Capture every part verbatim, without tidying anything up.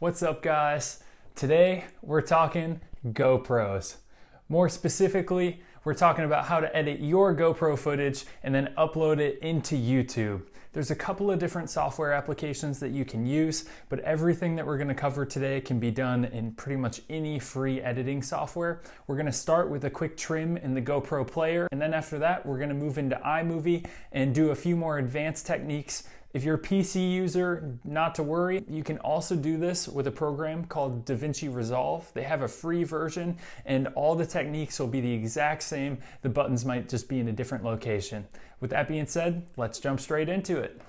What's up, guys? Today we're talking GoPros. More specifically, we're talking about how to edit your GoPro footage and then upload it into YouTube. There's a couple of different software applications that you can use, but everything that we're going to cover today can be done in pretty much any free editing software. We're going to start with a quick trim in the GoPro player, and then after that we're going to move into iMovie and do a few more advanced techniques. If you're a P C user, not to worry, you can also do this with a program called DaVinci Resolve. They have a free version and all the techniques will be the exact same. The buttons might just be in a different location. With that being said, let's jump straight into it.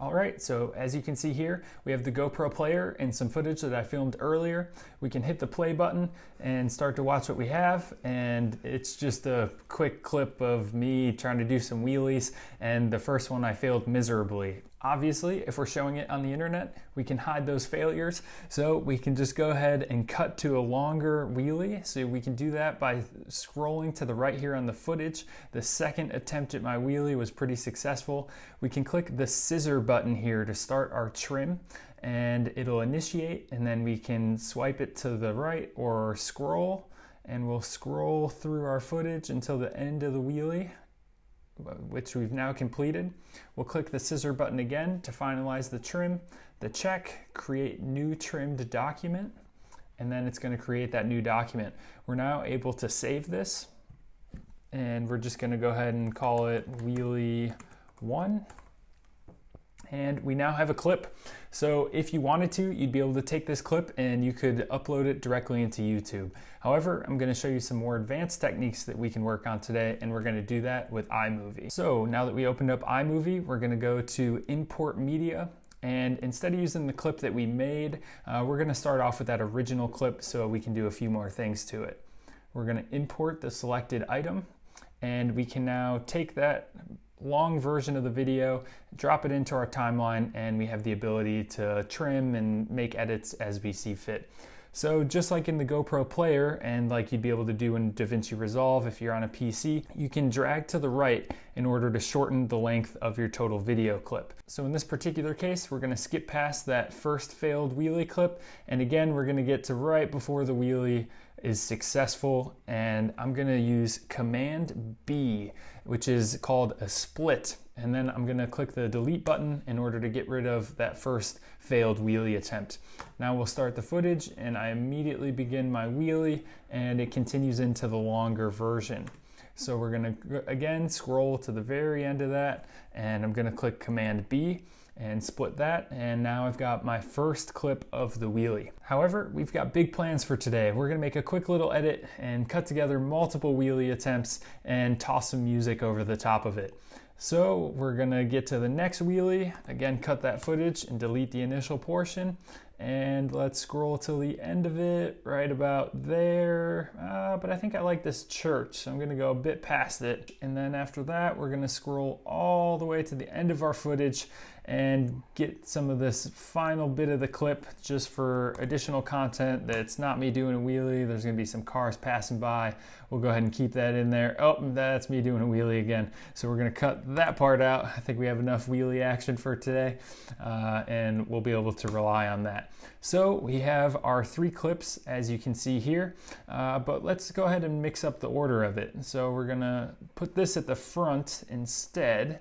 All right, so as you can see here, we have the GoPro player and some footage that I filmed earlier. We can hit the play button and start to watch what we have, and it's just a quick clip of me trying to do some wheelies, and the first one I failed miserably. Obviously, if we're showing it on the internet, we can hide those failures, so we can just go ahead and cut to a longer wheelie. So we can do that by scrolling to the right here on the footage. The second attempt at my wheelie was pretty successful. We can click the scissor button here to start our trim, and it'll initiate, and then we can swipe it to the right or scroll, and we'll scroll through our footage until the end of the wheelie, which we've now completed. We'll click the scissor button again to finalize the trim, the check, create new trimmed document, and then it's going to create that new document. We're now able to save this, and we're just going to go ahead and call it wheelie one. And we now have a clip. So if you wanted to, you'd be able to take this clip and you could upload it directly into YouTube. However, I'm gonna show you some more advanced techniques that we can work on today, and we're gonna do that with iMovie. So now that we opened up iMovie, we're gonna go to Import Media, and instead of using the clip that we made, uh, we're gonna start off with that original clip so we can do a few more things to it. We're gonna import the selected item, and we can now take that long version of the video, drop it into our timeline, and we have the ability to trim and make edits as we see fit. So just like in the GoPro player, and like you'd be able to do in DaVinci Resolve if you're on a P C, you can drag to the right in order to shorten the length of your total video clip. So in this particular case, we're gonna skip past that first failed wheelie clip, and again, we're gonna get to right before the wheelie is successful, and I'm gonna use Command B, which is called a split, and then I'm gonna click the delete button in order to get rid of that first failed wheelie attempt. Now we'll start the footage, and I immediately begin my wheelie, and it continues into the longer version. So we're gonna, again, scroll to the very end of that, and I'm gonna click Command B and split that, and now I've got my first clip of the wheelie. However, we've got big plans for today. We're gonna make a quick little edit and cut together multiple wheelie attempts and toss some music over the top of it. So we're gonna get to the next wheelie, again cut that footage and delete the initial portion, and let's scroll to the end of it right about there, uh, but I think I like this church, so I'm gonna go a bit past it, and then after that we're gonna scroll all the way to the end of our footage and get some of this final bit of the clip just for additional content. That's not me doing a wheelie, there's gonna be some cars passing by. We'll go ahead and keep that in there. Oh, that's me doing a wheelie again, so we're gonna cut that part out. I think we have enough wheelie action for today, uh, and we'll be able to rely on that. So we have our three clips as you can see here, uh, but let's go ahead and mix up the order of it. So we're gonna put this at the front instead,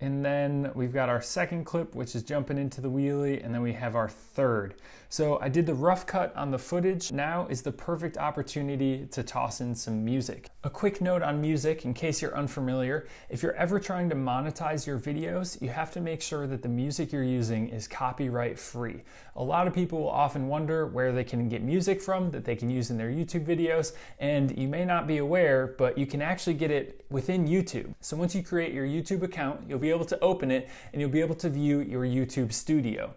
and then we've got our second clip, which is jumping into the wheelie, and then we have our third. So I did the rough cut on the footage. Now is the perfect opportunity to toss in some music. A quick note on music, in case you're unfamiliar, if you're ever trying to monetize your videos, you have to make sure that the music you're using is copyright free. A lot of people will often wonder where they can get music from that they can use in their YouTube videos, and you may not be aware, but you can actually get it within YouTube. So once you create your YouTube account, you'll be able to open it, and you'll be able to view your YouTube Studio.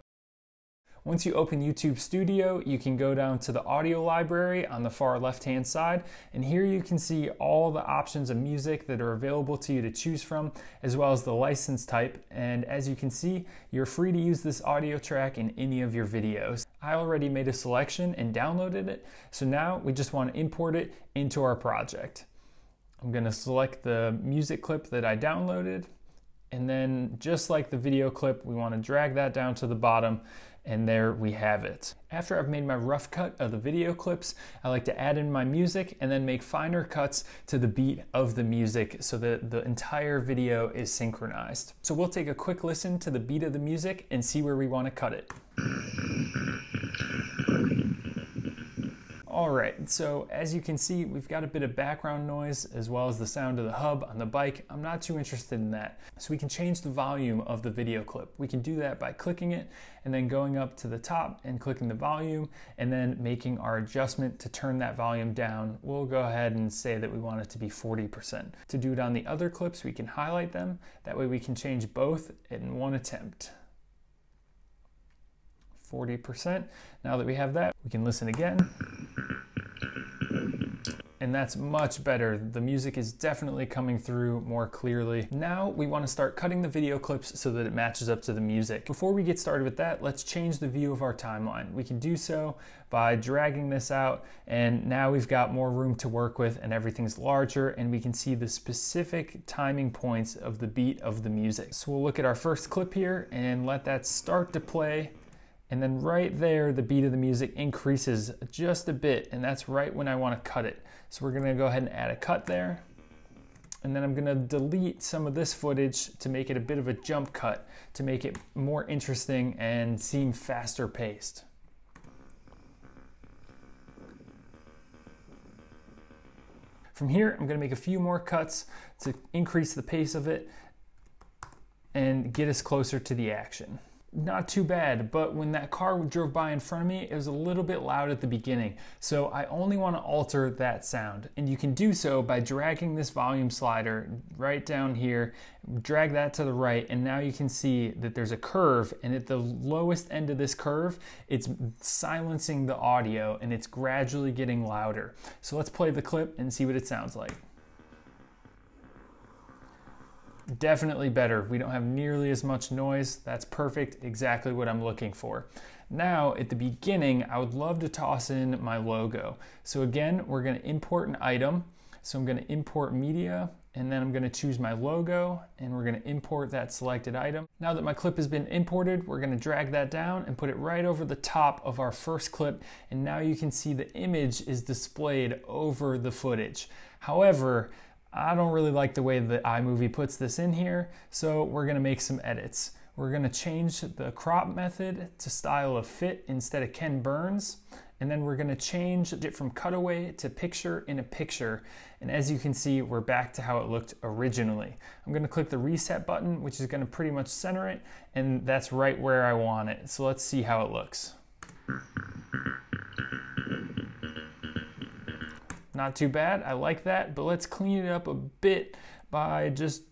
Once you open YouTube Studio, you can go down to the audio library on the far left-hand side, and here you can see all the options of music that are available to you to choose from, as well as the license type, and as you can see, you're free to use this audio track in any of your videos. I already made a selection and downloaded it, so now we just want to import it into our project. I'm going to select the music clip that I downloaded, and then just like the video clip, we want to drag that down to the bottom And there we have it. After I've made my rough cut of the video clips, I like to add in my music and then make finer cuts to the beat of the music so that the entire video is synchronized. So we'll take a quick listen to the beat of the music and see where we want to cut it. All right, so as you can see, we've got a bit of background noise as well as the sound of the hub on the bike. I'm not too interested in that. So we can change the volume of the video clip. We can do that by clicking it and then going up to the top and clicking the volume and then making our adjustment to turn that volume down. We'll go ahead and say that we want it to be forty percent. To do it on the other clips, we can highlight them. That way we can change both in one attempt. forty percent. Now that we have that, we can listen again. And that's much better. The music is definitely coming through more clearly. Now we want to start cutting the video clips so that it matches up to the music. Before we get started with that, let's change the view of our timeline. We can do so by dragging this out, and now we've got more room to work with and everything's larger, and we can see the specific timing points of the beat of the music. So we'll look at our first clip here and let that start to play. And then right there, the beat of the music increases just a bit, and that's right when I want to cut it. So we're going to go ahead and add a cut there. And then I'm going to delete some of this footage to make it a bit of a jump cut, to make it more interesting and seem faster paced. From here, I'm going to make a few more cuts to increase the pace of it and get us closer to the action. Not too bad, but when that car drove by in front of me, it was a little bit loud at the beginning. So I only want to alter that sound. And you can do so by dragging this volume slider right down here, drag that to the right, and now you can see that there's a curve, and at the lowest end of this curve, it's silencing the audio and it's gradually getting louder. So let's play the clip and see what it sounds like. Definitely better. We don't have nearly as much noise. That's perfect. Exactly what I'm looking for. Now, at the beginning, I would love to toss in my logo. So again, we're going to import an item. So I'm going to import media, and then I'm going to choose my logo, and we're going to import that selected item. Now that my clip has been imported, we're going to drag that down and put it right over the top of our first clip, and now you can see the image is displayed over the footage. However, I don't really like the way that iMovie puts this in here, so we're gonna make some edits. We're gonna change the crop method to style of fit instead of Ken Burns, and then we're gonna change it from cutaway to picture in a picture. And as you can see, we're back to how it looked originally. I'm gonna click the reset button, which is gonna pretty much center it, and that's right where I want it. So let's see how it looks. Not too bad, I like that, but let's clean it up a bit by just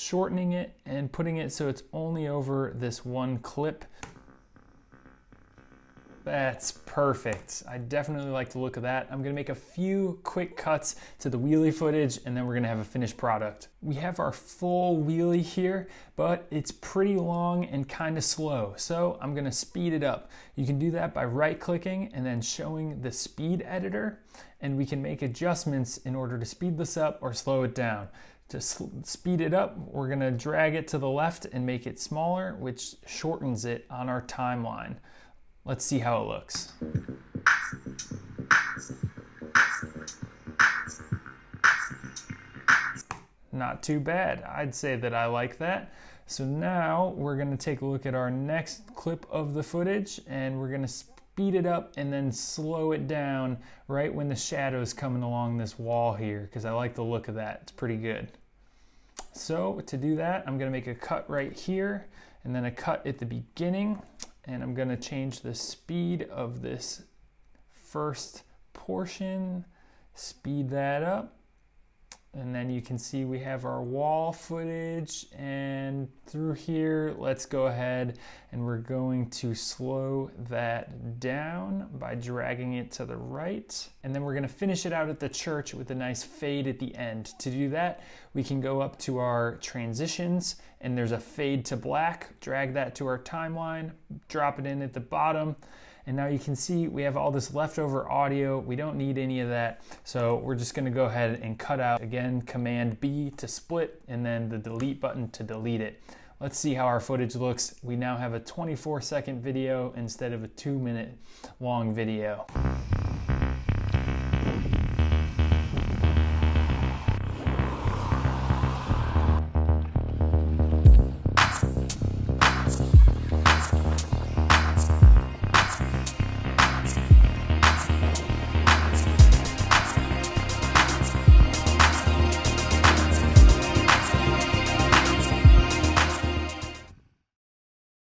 shortening it and putting it so it's only over this one clip. That's perfect. I definitely like the look of that. I'm gonna make a few quick cuts to the wheelie footage, and then we're gonna have a finished product. We have our full wheelie here, but it's pretty long and kind of slow. So I'm gonna speed it up. You can do that by right clicking and then showing the speed editor, and we can make adjustments in order to speed this up or slow it down. To speed it up, we're gonna drag it to the left and make it smaller, which shortens it on our timeline. Let's see how it looks. Not too bad. I'd say that I like that. So now we're going to take a look at our next clip of the footage, and we're going to speed it up and then slow it down right when the shadow's coming along this wall here, because I like the look of that. It's pretty good. So to do that, I'm going to make a cut right here and then a cut at the beginning. And I'm gonna change the speed of this first portion, speed that up. And then you can see we have our wall footage, and through here, let's go ahead and we're going to slow that down by dragging it to the right. And then we're gonna finish it out at the church with a nice fade at the end. To do that, we can go up to our transitions, and there's a fade to black, drag that to our timeline, drop it in at the bottom. And now you can see we have all this leftover audio. We don't need any of that. So we're just gonna go ahead and cut out, again, Command B to split, and then the delete button to delete it. Let's see how our footage looks. We now have a twenty-four second video instead of a two minute long video.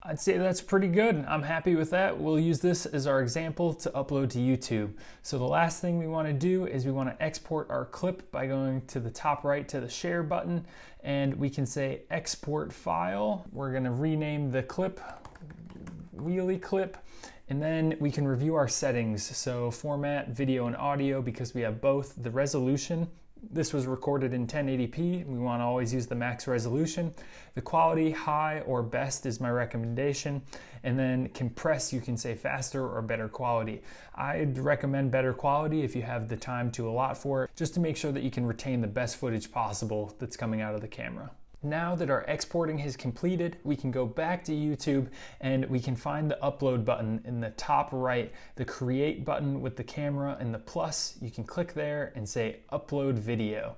I'd say that's pretty good. I'm happy with that. We'll use this as our example to upload to YouTube. So the last thing we want to do is we want to export our clip by going to the top right to the share button, and we can say export file. We're going to rename the clip wheelie clip, and then we can review our settings. So format, video and audio, because we have both the resolution. This was recorded in ten eighty p. We want to always use the max resolution. The quality, high or best is my recommendation. And then compress, you can say faster or better quality. I'd recommend better quality if you have the time to allot for it, just to make sure that you can retain the best footage possible that's coming out of the camera. Now that our exporting is completed, we can go back to YouTube and we can find the upload button in the top right, the create button with the camera and the plus. You can click there and say upload video.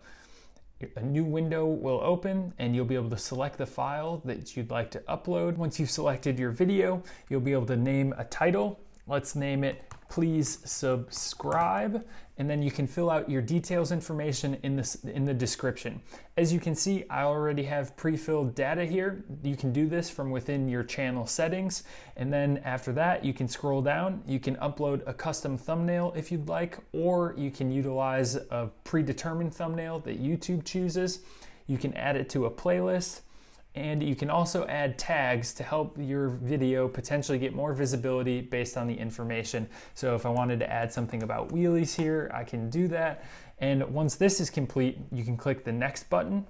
A new window will open and you'll be able to select the file that you'd like to upload. Once you've selected your video, you'll be able to name a title. Let's name it "Please subscribe," and then you can fill out your details information in this in the description. As you can see, I already have pre-filled data here. You can do this from within your channel settings, and then after that you can scroll down. You can upload a custom thumbnail if you'd like, or you can utilize a predetermined thumbnail that YouTube chooses. You can add it to a playlist. And you can also add tags to help your video potentially get more visibility based on the information. So if I wanted to add something about wheelies here, I can do that. And once this is complete, you can click the next button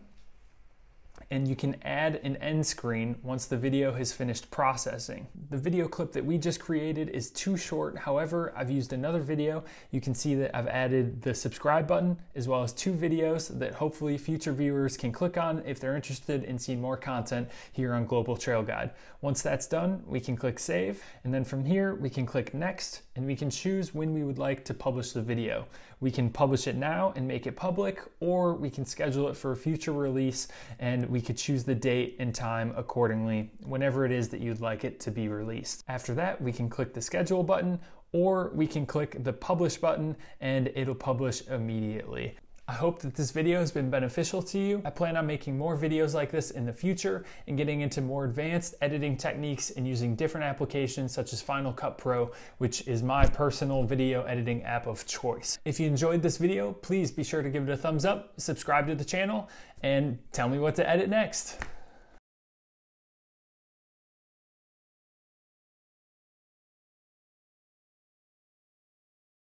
and you can add an end screen once the video has finished processing. The video clip that we just created is too short. However, I've used another video. You can see that I've added the subscribe button as well as two videos that hopefully future viewers can click on if they're interested in seeing more content here on Global Trail Guide. Once that's done, we can click save. And then from here, we can click next and we can choose when we would like to publish the video. We can publish it now and make it public, or we can schedule it for a future release and we could choose the date and time accordingly, whenever it is that you'd like it to be released. After that, we can click the schedule button, or we can click the publish button and it'll publish immediately. I hope that this video has been beneficial to you. I plan on making more videos like this in the future and getting into more advanced editing techniques and using different applications such as Final Cut Pro, which is my personal video editing app of choice. If you enjoyed this video, please be sure to give it a thumbs up, subscribe to the channel, and tell me what to edit next.